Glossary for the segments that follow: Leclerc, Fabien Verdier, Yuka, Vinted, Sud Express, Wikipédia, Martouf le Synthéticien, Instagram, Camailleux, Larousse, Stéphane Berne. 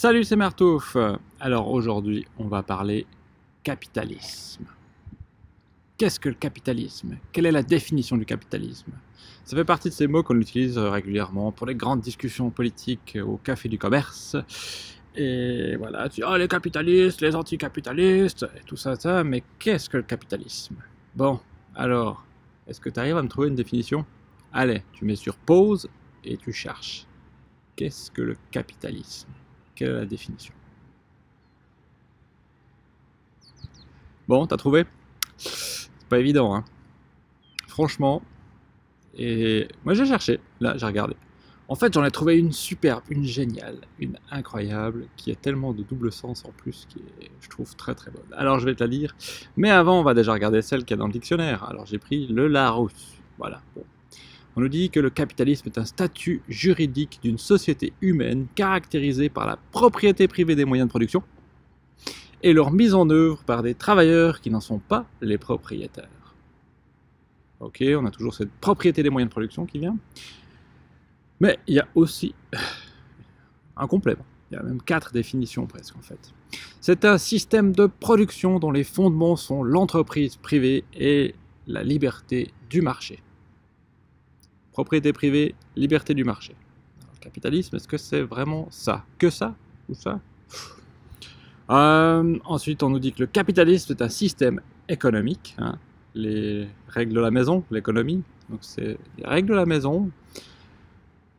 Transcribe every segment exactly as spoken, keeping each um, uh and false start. Salut, c'est Martouf. Alors aujourd'hui, on va parler capitalisme. Qu'est-ce que le capitalisme? Quelle est la définition du capitalisme? Ça fait partie de ces mots qu'on utilise régulièrement pour les grandes discussions politiques au café du commerce. Et voilà, tu dis, oh, les capitalistes, les anticapitalistes, et tout ça, ça. Mais qu'est-ce que le capitalisme? Bon, alors, est-ce que tu arrives à me trouver une définition? Allez, tu mets sur pause et tu cherches. Qu'est-ce que le capitalisme? Quelle est la définition? Bon, t'as trouvé? C'est pas évident, hein? Franchement, et moi j'ai cherché, là j'ai regardé. En fait, j'en ai trouvé une superbe, une géniale, une incroyable, qui a tellement de double sens en plus, qui est, je trouve, très très bonne. Alors je vais te la lire, mais avant on va déjà regarder celle qu'il y a dans le dictionnaire. Alors j'ai pris le Larousse, voilà. Bon. On nous dit que le capitalisme est un statut juridique d'une société humaine caractérisée par la propriété privée des moyens de production et leur mise en œuvre par des travailleurs qui n'en sont pas les propriétaires. Ok, on a toujours cette propriété des moyens de production qui vient. Mais il y a aussi un complément. Il y a même quatre définitions presque en fait. C'est un système de production dont les fondements sont l'entreprise privée et la liberté du marché. Propriété privée, liberté du marché. Alors, le capitalisme, est-ce que c'est vraiment ça? Que ça? Ou ça? euh, Ensuite, on nous dit que le capitalisme est un système économique. Hein, les règles de la maison, l'économie. Donc, c'est les règles de la maison,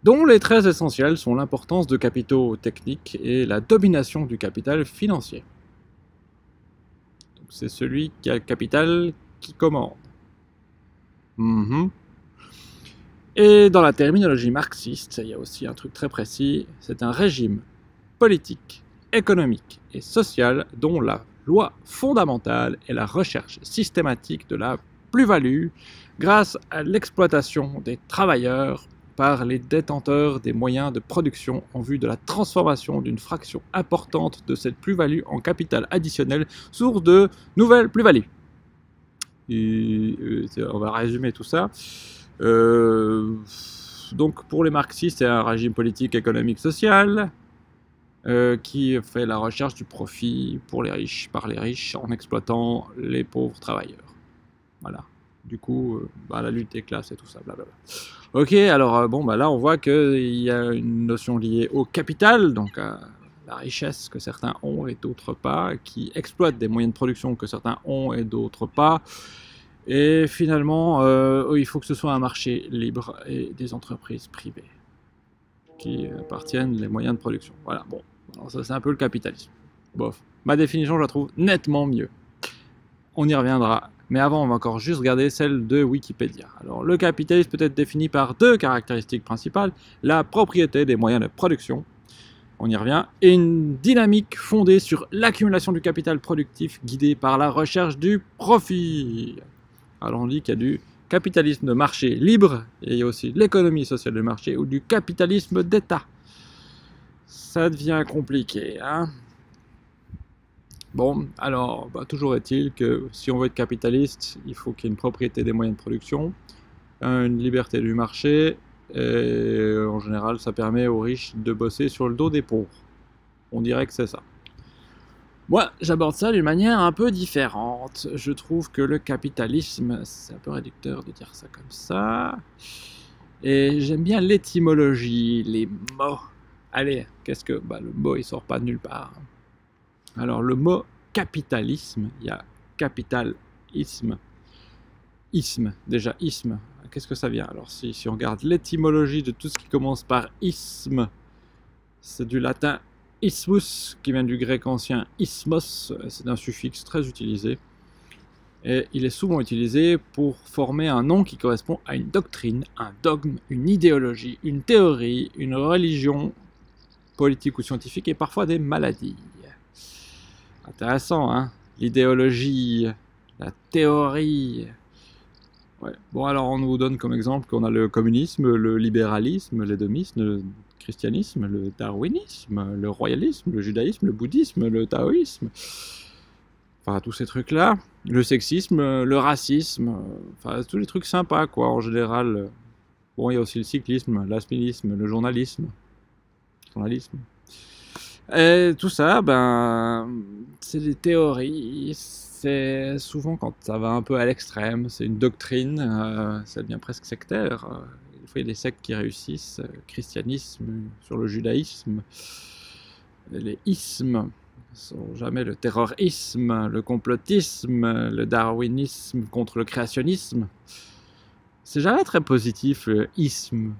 dont les traits essentiels sont l'importance de capitaux techniques et la domination du capital financier. Donc, c'est celui qui a le capital qui commande. Mmh. Et dans la terminologie marxiste, il y a aussi un truc très précis, c'est un régime politique, économique et social dont la loi fondamentale est la recherche systématique de la plus-value grâce à l'exploitation des travailleurs par les détenteurs des moyens de production en vue de la transformation d'une fraction importante de cette plus-value en capital additionnel, source de nouvelles plus-values. On va résumer tout ça. Euh, donc pour les marxistes, c'est un régime politique, économique, social euh, qui fait la recherche du profit pour les riches, par les riches, en exploitant les pauvres travailleurs. Voilà. Du coup, euh, bah, la lutte des classes et tout ça, blablabla. Ok, alors euh, bon, bah, là on voit qu'il y a une notion liée au capital, donc à la richesse que certains ont et d'autres pas, qui exploite des moyens de production que certains ont et d'autres pas. Et finalement, euh, il faut que ce soit un marché libre et des entreprises privées qui appartiennent les moyens de production. Voilà, bon, alors ça c'est un peu le capitalisme. Bof, ma définition je la trouve nettement mieux. On y reviendra, mais avant on va encore juste regarder celle de Wikipédia. Alors le capitalisme peut être défini par deux caractéristiques principales, la propriété des moyens de production, on y revient, et une dynamique fondée sur l'accumulation du capital productif guidée par la recherche du profit. Alors on dit qu'il y a du capitalisme de marché libre, et il y a aussi de l'économie sociale de marché, ou du capitalisme d'État. Ça devient compliqué, hein? Bon, alors, bah, toujours est-il que si on veut être capitaliste, il faut qu'il y ait une propriété des moyens de production, une liberté du marché, et en général, ça permet aux riches de bosser sur le dos des pauvres. On dirait que c'est ça. Moi, j'aborde ça d'une manière un peu différente. Je trouve que le capitalisme, c'est un peu réducteur de dire ça comme ça. Et j'aime bien l'étymologie, les mots. Allez, qu'est-ce que... Bah, le mot, il sort pas de nulle part. Alors, le mot capitalisme, il y a capitalisme, isme, déjà isme. Qu'est-ce que ça vient? Alors, si, si on regarde l'étymologie de tout ce qui commence par isme, c'est du latin ismus, qui vient du grec ancien ismos, c'est un suffixe très utilisé, et il est souvent utilisé pour former un nom qui correspond à une doctrine, un dogme, une idéologie, une théorie, une religion politique ou scientifique, et parfois des maladies. Intéressant, hein? L'idéologie, la théorie... Ouais. Bon, alors on nous donne comme exemple qu'on a le communisme, le libéralisme, l'hédonisme, le christianisme, le darwinisme, le royalisme, le judaïsme, le bouddhisme, le taoïsme, enfin tous ces trucs-là, le sexisme, le racisme, enfin tous les trucs sympas quoi en général. Bon, il y a aussi le cyclisme, l'aspélisme, le journalisme, journalisme. Et tout ça, ben, c'est des théories, c'est souvent quand ça va un peu à l'extrême, c'est une doctrine, euh, ça devient presque sectaire. Des fois, il y a des sectes qui réussissent, christianisme, sur le judaïsme, les ismes. Sont jamais le terrorisme, le complotisme, le darwinisme contre le créationnisme. C'est jamais très positif, le isme.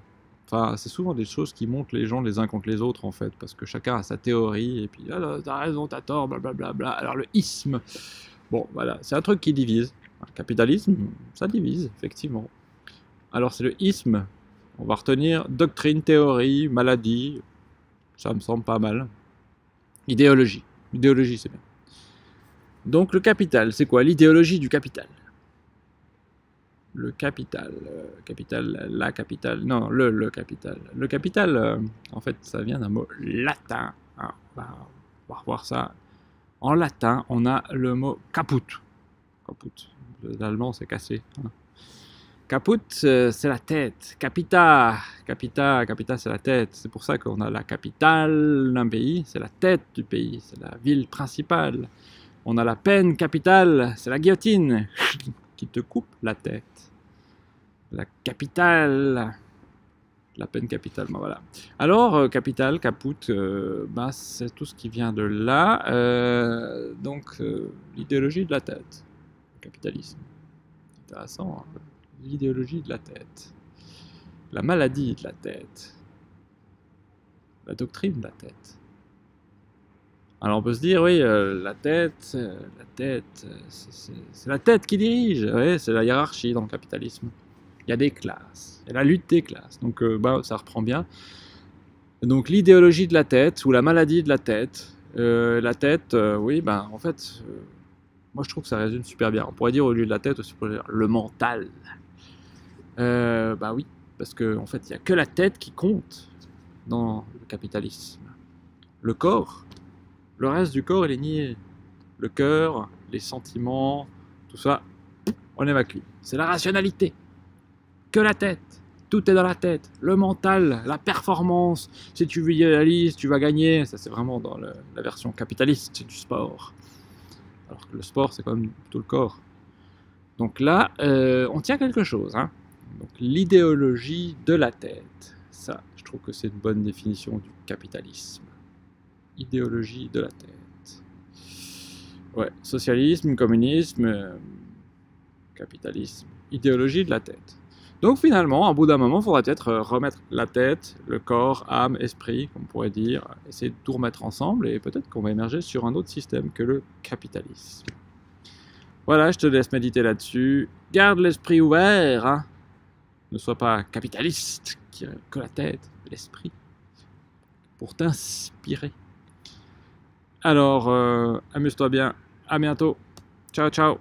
Enfin, c'est souvent des choses qui montent les gens les uns contre les autres, en fait, parce que chacun a sa théorie, et puis ah, « t'as raison, t'as tort, blablabla ». Alors le isme, bon, voilà, c'est un truc qui divise. Le capitalisme, ça divise, effectivement. Alors c'est le isme, on va retenir doctrine, théorie, maladie, ça me semble pas mal. Idéologie. Idéologie, c'est bien. Donc le capital, c'est quoi? L'idéologie du capital. Le capital, euh, capital, la capitale, non, le, le capital. Le capital, euh, en fait, ça vient d'un mot latin. Alors, on, va, on va revoir ça. En latin, on a le mot caput. Caput, l'allemand, c'est cassé. Hein. Caput, euh, c'est la tête. Capita, capita, capita, c'est la tête. C'est pour ça qu'on a la capitale d'un pays, c'est la tête du pays, c'est la ville principale. On a la peine capitale, c'est la guillotine qui te coupe la tête. La capitale, la peine capitale, ben voilà. Alors, euh, capitale, caput, euh, ben, c'est tout ce qui vient de là. Euh, donc, euh, l'idéologie de la tête, le capitalisme. Intéressant, hein. L'idéologie de la tête, la maladie de la tête, la doctrine de la tête. Alors on peut se dire, oui, euh, la tête, euh, la tête, c'est la tête qui dirige, oui, c'est la hiérarchie dans le capitalisme. Il y a des classes, il y a la lutte des classes, donc euh, bah, ça reprend bien. Donc l'idéologie de la tête, ou la maladie de la tête, euh, la tête, euh, oui, ben bah, en fait, euh, moi je trouve que ça résume super bien. On pourrait dire au lieu de la tête, aussi, on pourrait dire le mental. Euh, bah oui, parce qu'en fait, il n'y a que la tête qui compte dans le capitalisme. Le corps, le reste du corps, il est nié. Le cœur, les sentiments, tout ça, on évacue. C'est la rationalité. Que la tête. Tout est dans la tête. Le mental, la performance. Si tu visualises, tu vas gagner. Ça, c'est vraiment dans le, la version capitaliste du sport. Alors que le sport, c'est quand même plutôt le corps. Donc là, euh, on tient quelque chose. Hein. Donc l'idéologie de la tête. Ça, je trouve que c'est une bonne définition du capitalisme. Idéologie de la tête. Ouais, socialisme, communisme, euh, capitalisme, idéologie de la tête. Donc finalement, à bout d'un moment, il faudra peut-être remettre la tête, le corps, âme, esprit, qu'on pourrait dire, essayer de tout remettre ensemble, et peut-être qu'on va émerger sur un autre système que le capitalisme. Voilà, je te laisse méditer là-dessus. Garde l'esprit ouvert, hein. Ne sois pas capitaliste, qui a que la tête, l'esprit, pour t'inspirer. Alors, euh, amuse-toi bien, à bientôt, ciao ciao.